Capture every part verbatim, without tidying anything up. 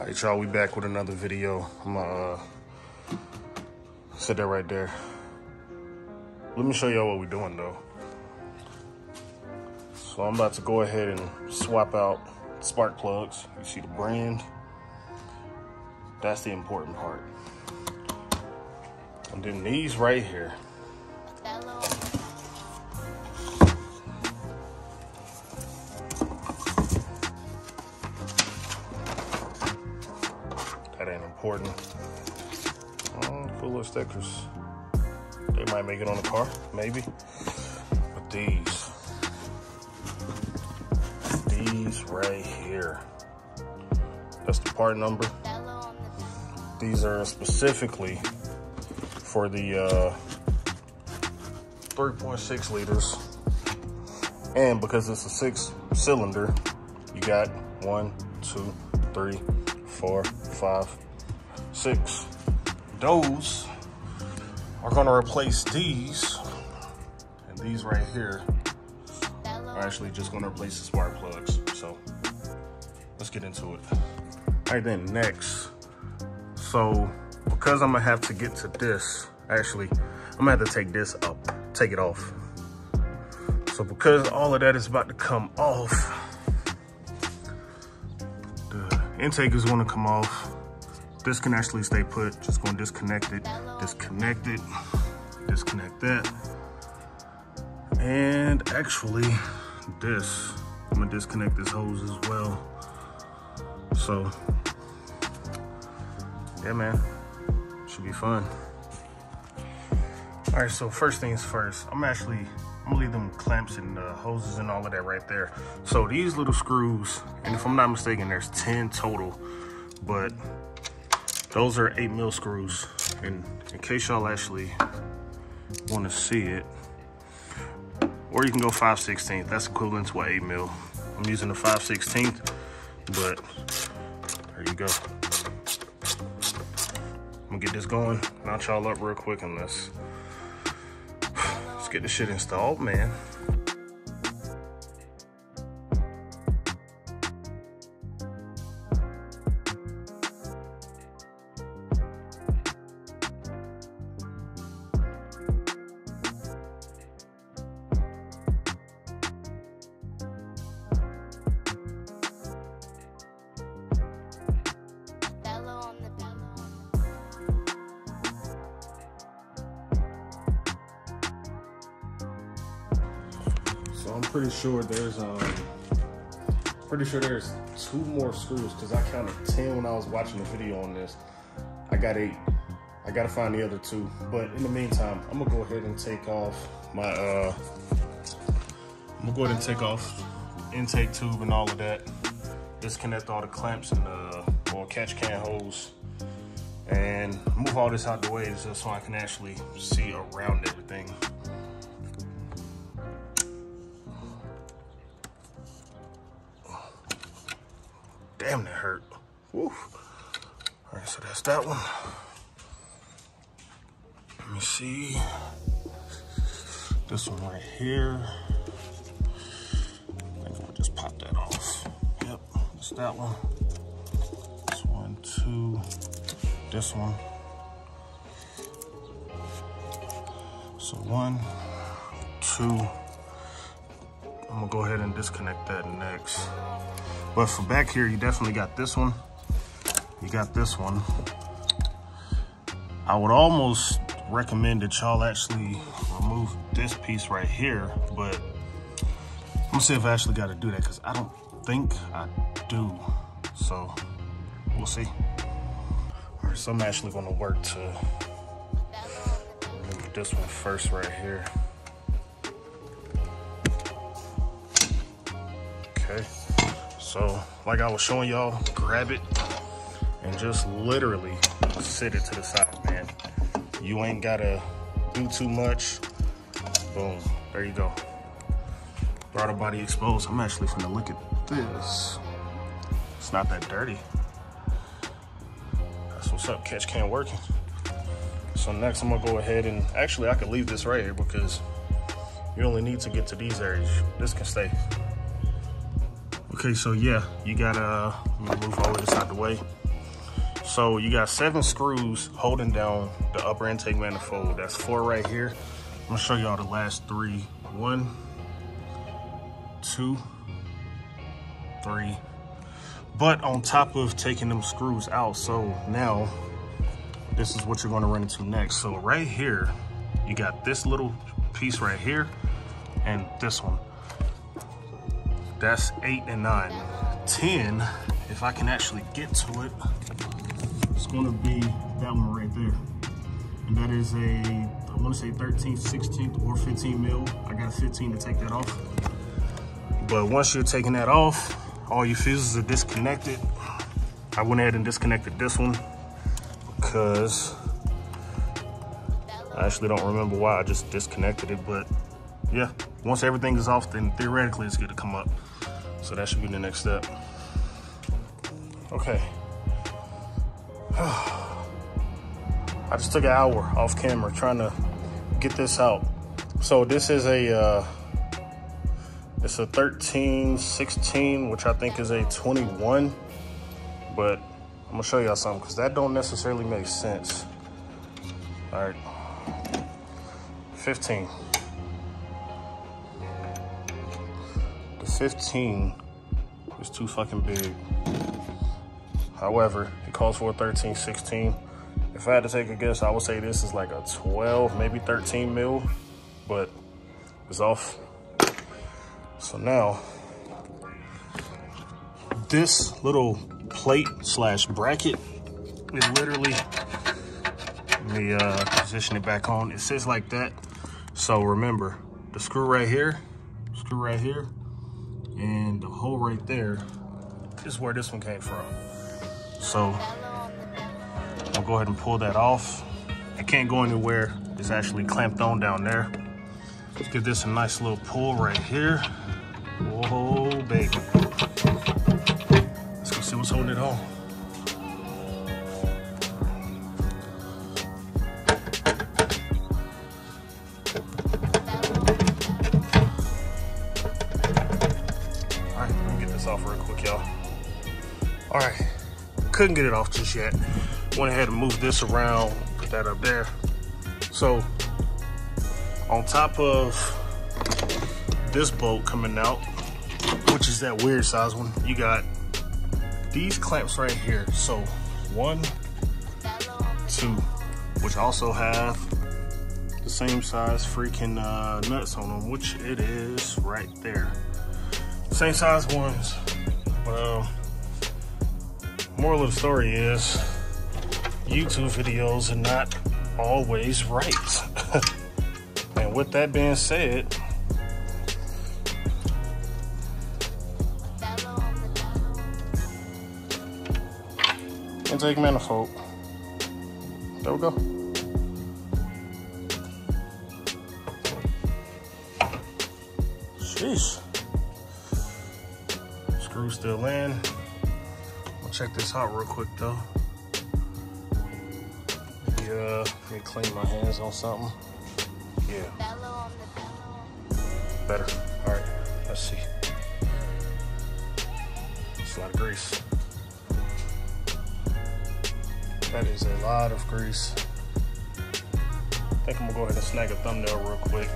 All right, y'all, we back with another video. I'm gonna uh, sit there right there. Let me show y'all what we're doing though. So I'm about to go ahead and swap out spark plugs. You see the brand? That's the important part. And then these right here. Important. Oh, cool little stickers. They might make it on the car, maybe. But these, these right here, that's the part number. These are specifically for the uh, three point six liters. And because it's a six cylinder, you got one, two, three, four, five, six. Those are gonna replace these, and these right here are actually just gonna replace the spark plugs. So let's get into it. All right, then next. So because I'm gonna have to get to this, actually, I'm gonna have to take this up, take it off. So because all of that is about to come off, the intake is gonna come off. This can actually stay put. Just gonna disconnect it, disconnect it, disconnect that. And actually this, I'm gonna disconnect this hose as well. So yeah, man, should be fun. All right, so first things first, I'm actually, I'm gonna leave them clamps and uh, hoses and all of that right there. So these little screws, and if I'm not mistaken, there's ten total, but those are eight mil screws. And in case y'all actually want to see it, or you can go five sixteenths. That's equivalent to an eight mil. I'm using a five sixteenths, but there you go. I'm gonna get this going, notch y'all up real quick, and let's let's get this shit installed, man. I'm pretty sure there's um pretty sure there's two more screws, because I counted ten when I was watching the video on this. I got eight. I gotta find the other two. But in the meantime, I'm gonna go ahead and take off my uh I'm gonna go ahead and take off the intake tube and all of that. Disconnect all the clamps and uh or catch can hose, and move all this out the way just so I can actually see around everything. Damn, that hurt. Woo. All right, so that's that one. Let me see. This one right here. I think we'll just pop that off. Yep, that's that one. This one, two. This one. So one, two. I'm gonna go ahead and disconnect that next. But for back here, you definitely got this one. You got this one. I would almost recommend that y'all actually remove this piece right here, but I'm gonna see if I actually gotta do that, because I don't think I do. So we'll see. All right, so I'm actually gonna work to remove this one first right here. Okay. So like I was showing y'all, grab it and just literally sit it to the side, man. You ain't gotta do too much. Boom, there you go. Throttle body exposed. I'm actually gonna look at this. It's not that dirty. That's what's up, catch can working. So next I'm gonna go ahead and, actually I could leave this right here because you only need to get to these areas. This can stay. Okay, so yeah, you gotta move all of this out the way. So you got seven screws holding down the upper intake manifold. That's four right here. I'm gonna show y'all the last three. One, two, three. But on top of taking them screws out, so now this is what you're gonna run into next. So right here, you got this little piece right here and this one. That's eight and nine. ten, if I can actually get to it, it's gonna be that one right there. And that is a, I wanna say thirteen, sixteen, or fifteen mil. I got fifteen to take that off. But once you're taking that off, all your fuses are disconnected. I went ahead and disconnected this one because I actually don't remember why I just disconnected it, but yeah. Once everything is off, then theoretically it's gonna come up. So that should be the next step. Okay. I just took an hour off camera trying to get this out. So this is a, uh, it's a thirteen sixteen, which I think is a twenty-one, but I'm gonna show y'all something because that don't necessarily make sense. All right, fifteen. The fifteen is too fucking big. However, it calls for a thirteen sixteen. If I had to take a guess, I would say this is like a twelve, maybe thirteen mil, but it's off. So now, this little plate slash bracket is literally, let me uh, position it back on. It sits like that. So remember, the screw right here, screw right here, and the hole right there is where this one came from. So I'll go ahead and pull that off. It can't go anywhere. It's actually clamped on down there. Let's give this a nice little pull right here. Whoa, baby. Let's go see what's holding it on. All right, let me get this off real quick, y'all. All right, couldn't get it off just yet. Went ahead and moved this around, put that up there. So, on top of this bolt coming out, which is that weird size one, you got these clamps right here. So one, two, which also have the same size freaking uh, nuts on them, which it is right there. Same size ones, but um, moral of the story is YouTube videos are not always right. And with that being said, intake manifold. There we go. Sheesh. Screw still in. I'll check this out real quick though. Yeah, let me clean my hands on something. Yeah. Better. All right, let's see. It's a lot of grease. That is a lot of grease. I think I'm gonna go ahead and snag a thumbnail real quick.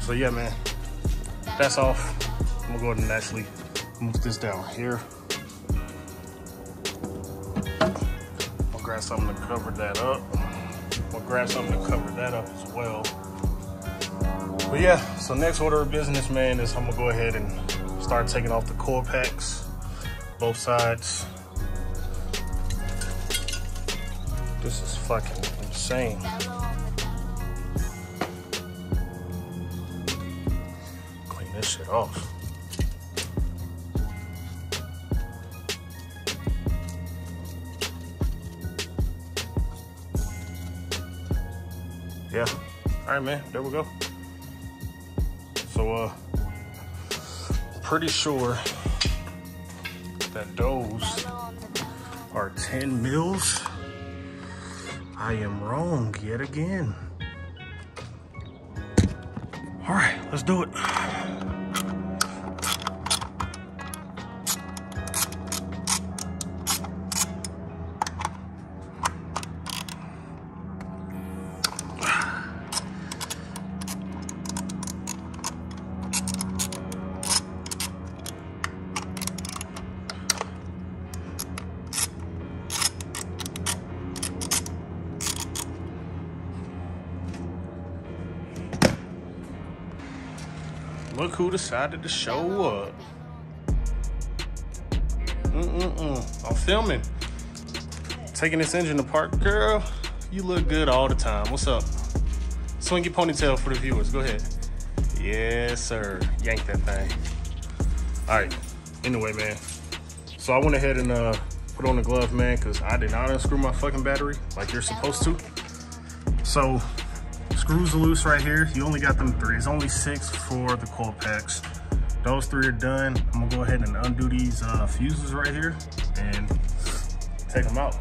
So yeah, man, that's off. I'm gonna go ahead and actually move this down here. Grab something to cover that up. We'll grab something to cover that up as well. But yeah, so next order of business, man, is I'm gonna go ahead and start taking off the coil packs, both sides. This is fucking insane. Clean this shit off. Yeah. All right, man, there we go. So, uh, pretty sure that those are ten mils. I am wrong yet again. All right, let's do it. Look who decided to show up. Mm-mm-mm. I'm filming. Taking this engine apart. Girl, you look good all the time. What's up? Swing your ponytail for the viewers. Go ahead. Yes, sir. Yank that thing. All right. Anyway, man. So I went ahead and uh, put on the glove, man, because I did not unscrew my fucking battery like you're supposed to. So screws are loose right here. You only got them three. It's only six for the coil packs. Those three are done. I'm going to go ahead and undo these uh, fuses right here and take them out.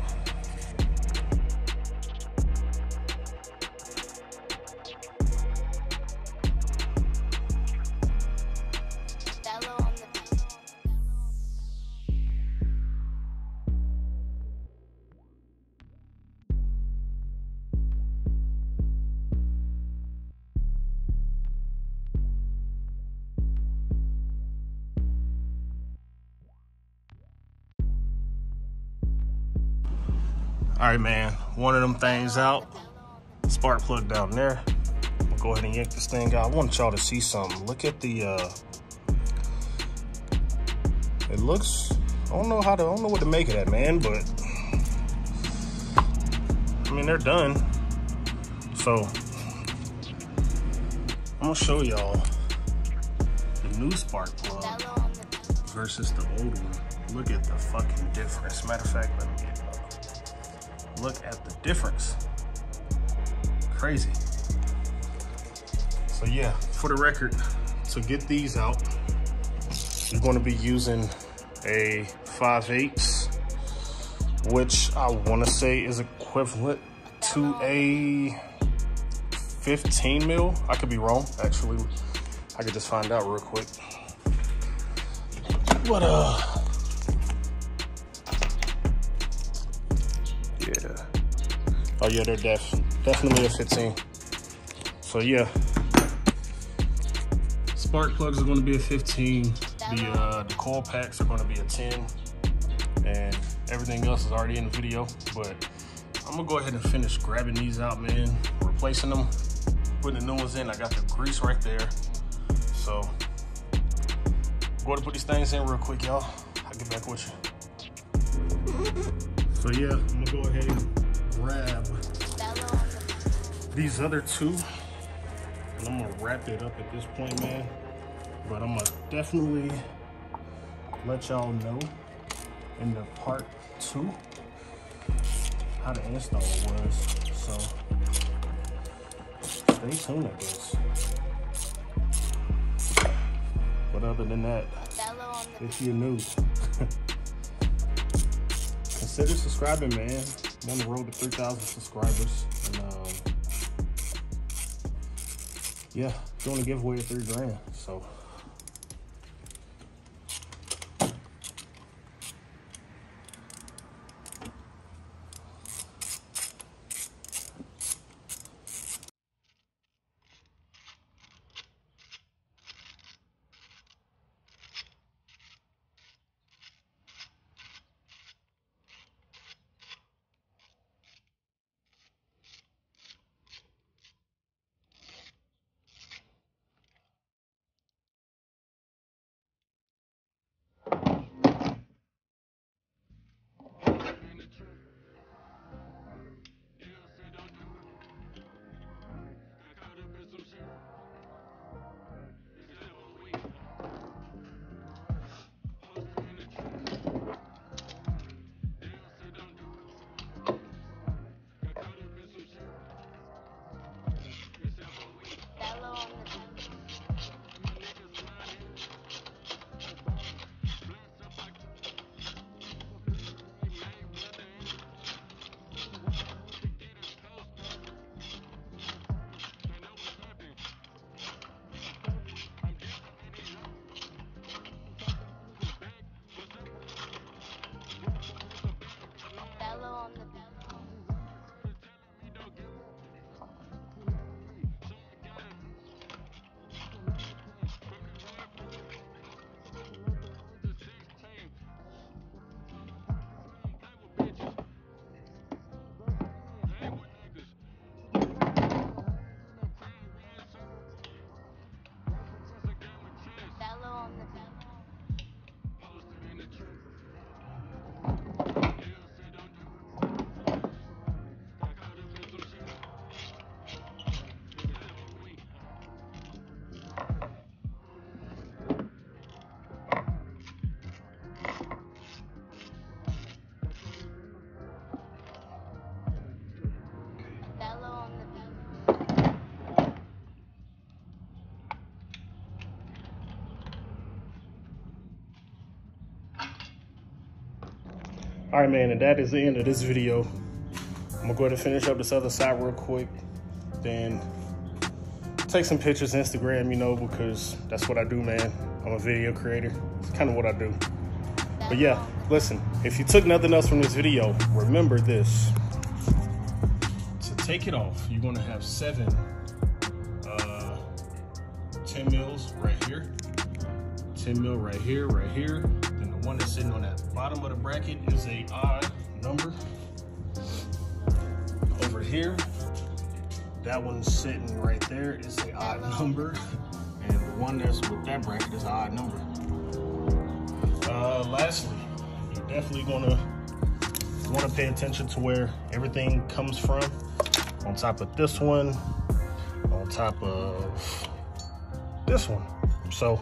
All right, man, one of them things out, spark plug down there. I'll go ahead and yank this thing out. I want y'all to see something. Look at the, uh, it looks, I don't know how to, I don't know what to make of that, man, but I mean, they're done. So I'm gonna show y'all the new spark plug versus the old one. Look at the fucking difference. Matter of fact, let me get it. Look at the difference. Crazy. So yeah, for the record, to get these out, you're going to be using a five eighths, which I want to say is equivalent to a fifteen mil. I could be wrong, actually. I could just find out real quick. What uh Yeah. Oh yeah, they're def definitely a fifteen. So yeah, spark plugs are going to be a fifteen. The uh, the coil packs are going to be a ten, and everything else is already in the video. But I'm gonna go ahead and finish grabbing these out, man. Replacing them, putting the new ones in. I got the grease right there. So I'm going to put these things in real quick, y'all. I'll get back with you. So yeah, I'm gonna go ahead and grab these other two, and I'm gonna wrap it up at this point, man. But I'm gonna definitely let y'all know in the part two how the install was. So stay tuned, I guess. But other than that, if you're new, consider subscribing, man. I'm on the road to three thousand subscribers. And, um, yeah, doing a giveaway of three grand. So, All right, man, and that is the end of this video. I'm gonna go ahead and finish up this other side real quick, then take some pictures on Instagram, you know, because that's what I do, man. I'm a video creator. It's kind of what I do. But yeah, listen, if you took nothing else from this video, remember this. To take it off, you're gonna have seven uh, ten mils right here. ten mil right here, right here. Then the one that's sitting on that bottom of the bracket is a odd number. Over here, that one sitting right there is an odd number. And the one that's with that bracket is an odd number. Uh, lastly, you're definitely gonna wanna pay attention to where everything comes from. On top of this one, on top of this one. So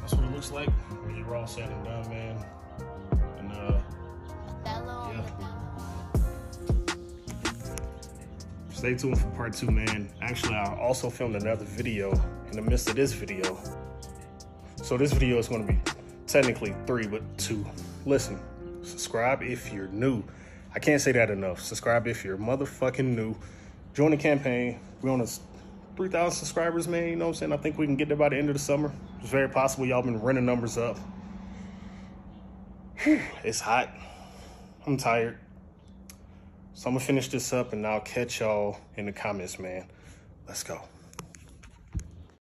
that's what it looks like when you're all said and done, man. And uh, yeah. Stay tuned for part two, man. Actually, I also filmed another video in the midst of this video. So this video is going to be technically three, but two. Listen, subscribe if you're new. I can't say that enough. Subscribe if you're motherfucking new. Join the campaign. We're on a three thousand subscribers, man. You know what I'm saying? I think we can get there by the end of the summer. It's very possible. Y'all been running numbers up. Whew, it's hot. I'm tired. So I'm gonna finish this up and I'll catch y'all in the comments, man. Let's go.